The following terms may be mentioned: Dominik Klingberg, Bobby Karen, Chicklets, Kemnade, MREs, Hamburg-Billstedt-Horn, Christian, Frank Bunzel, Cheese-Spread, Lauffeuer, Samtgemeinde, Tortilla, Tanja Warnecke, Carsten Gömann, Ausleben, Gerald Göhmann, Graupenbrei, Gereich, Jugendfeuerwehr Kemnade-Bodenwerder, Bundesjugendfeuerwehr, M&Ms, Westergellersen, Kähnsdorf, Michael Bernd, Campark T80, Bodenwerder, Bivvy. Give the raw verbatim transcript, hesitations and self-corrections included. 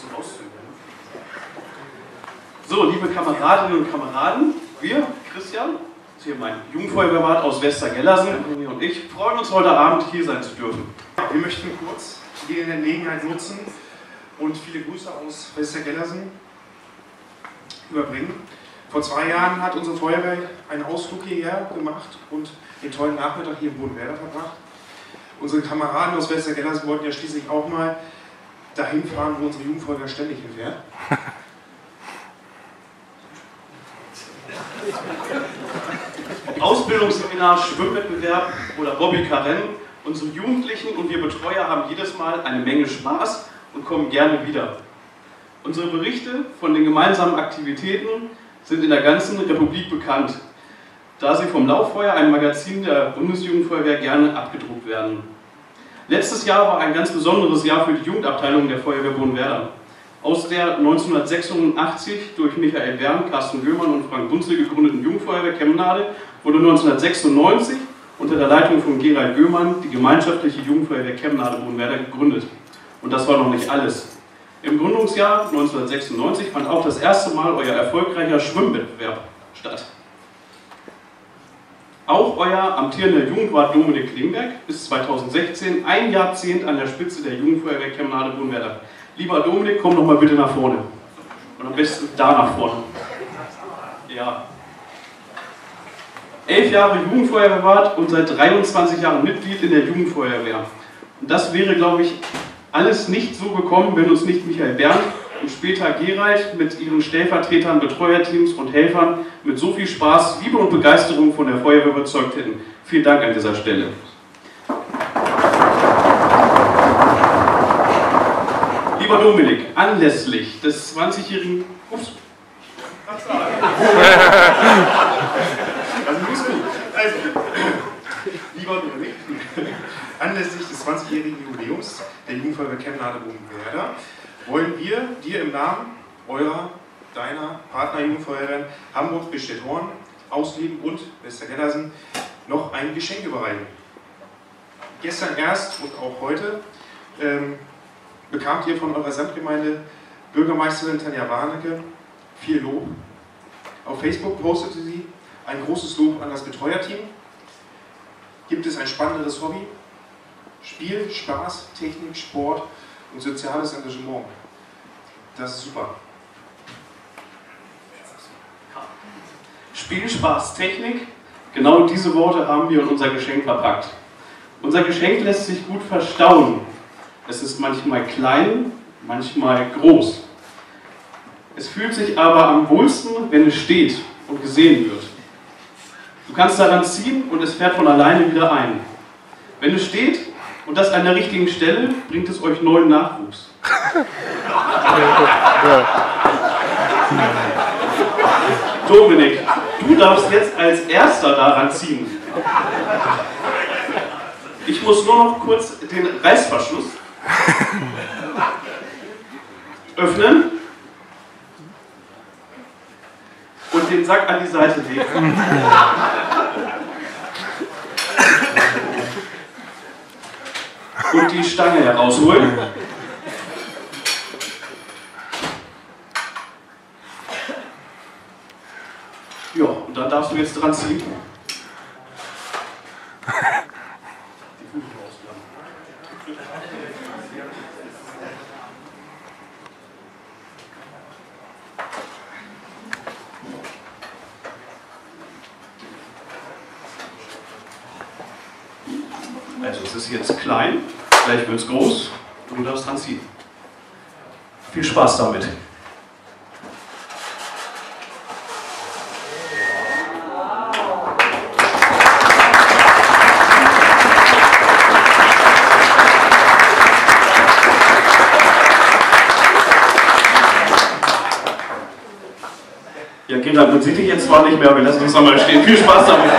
bisschen auszuüben. So, liebe Kameradinnen und Kameraden, wir, Christian, das ist hier mein Jugendfeuerwehrwart aus Westergellersen, und ich freuen uns, heute Abend hier sein zu dürfen. Wir möchten kurz die Gelegenheit nutzen und viele Grüße aus Westergellersen überbringen. Vor zwei Jahren hat unsere Feuerwehr einen Ausflug hierher gemacht und den tollen Nachmittag hier im Bodenwerder verbracht. Unsere Kameraden aus Westergellersen wollten ja schließlich auch mal dahin fahren, wo unsere Jugendfeuerwehr ständig hinfährt. Ausbildungsseminar, Schwimmwettbewerb oder Bobby Karen. Unsere Jugendlichen und wir Betreuer haben jedes Mal eine Menge Spaß und kommen gerne wieder. Unsere Berichte von den gemeinsamen Aktivitäten sind in der ganzen Republik bekannt, da sie vom Lauffeuer, einem Magazin der Bundesjugendfeuerwehr, gerne abgedruckt werden. Letztes Jahr war ein ganz besonderes Jahr für die Jugendabteilung der Feuerwehr Bodenwerder. Aus der neunzehnhundertsechsundachtzig durch Michael Bernd, Carsten Gömann und Frank Bunzel gegründeten Jugendfeuerwehr Kemnade wurde neunzehnhundertsechsundneunzig unter der Leitung von Gerald Göhmann die gemeinschaftliche Jugendfeuerwehr Kemnade-Bodenwerder gegründet. Und das war noch nicht alles. Im Gründungsjahr neunzehnhundertsechsundneunzig fand auch das erste Mal euer erfolgreicher Schwimmwettbewerb statt. Auch euer amtierender Jugendwart Dominik Klingberg bis zweitausendsechzehn ein Jahrzehnt an der Spitze der Jugendfeuerwehr Kemnade-Bodenwerder. Lieber Dominik, komm doch mal bitte nach vorne. Und am besten da nach vorne. Ja. Elf Jahre Jugendfeuerwehrwart und seit dreiundzwanzig Jahren Mitglied in der Jugendfeuerwehr. Und das wäre, glaube ich, alles nicht so gekommen, wenn uns nicht Michael Bernd und später Gereich mit ihren Stellvertretern, Betreuerteams und Helfern mit so viel Spaß, Liebe und Begeisterung von der Feuerwehr überzeugt hätten. Vielen Dank an dieser Stelle. Lieber Dominik, anlässlich des zwanzigjährigen... Ups. Also, muss ich. Also, lieber Dominik, anlässlich des zwanzigjährigen Jubiläums der Jugendfeuerwehr Kemnade-Bodenwerder wollen wir dir im Namen eurer, deiner Partner-Jugendfeuerwehren Hamburg-Billstedt-Horn, Ausleben und Westergellersen noch ein Geschenk überreichen. Gestern erst und auch heute ähm, bekamt ihr von eurer Samtgemeinde Bürgermeisterin Tanja Warnecke viel Lob. Auf Facebook postete sie ein großes Lob an das Betreuerteam. Gibt es ein spannenderes Hobby? Spiel, Spaß, Technik, Sport und soziales Engagement. Das ist super. Spiel, Spaß, Technik. Genau diese Worte haben wir in unser Geschenk verpackt. Unser Geschenk lässt sich gut verstauen. Es ist manchmal klein, manchmal groß. Es fühlt sich aber am wohlsten, wenn es steht und gesehen wird. Du kannst daran ziehen und es fährt von alleine wieder ein. Wenn es steht, und das an der richtigen Stelle, bringt es euch neuen Nachwuchs. Dominik, du darfst jetzt als Erster daran ziehen. Ich muss nur noch kurz den Reißverschluss öffnen und den Sack an die Seite legen. Und die Stange herausholen. Ja, und dann darfst du jetzt dran ziehen. Also es ist jetzt klein. Gleich wird es groß, du darfst dran ziehen. Viel Spaß damit. Ja, Gerald, man sieht dich jetzt zwar nicht mehr, aber wir lassen uns nochmal stehen. Viel Spaß damit.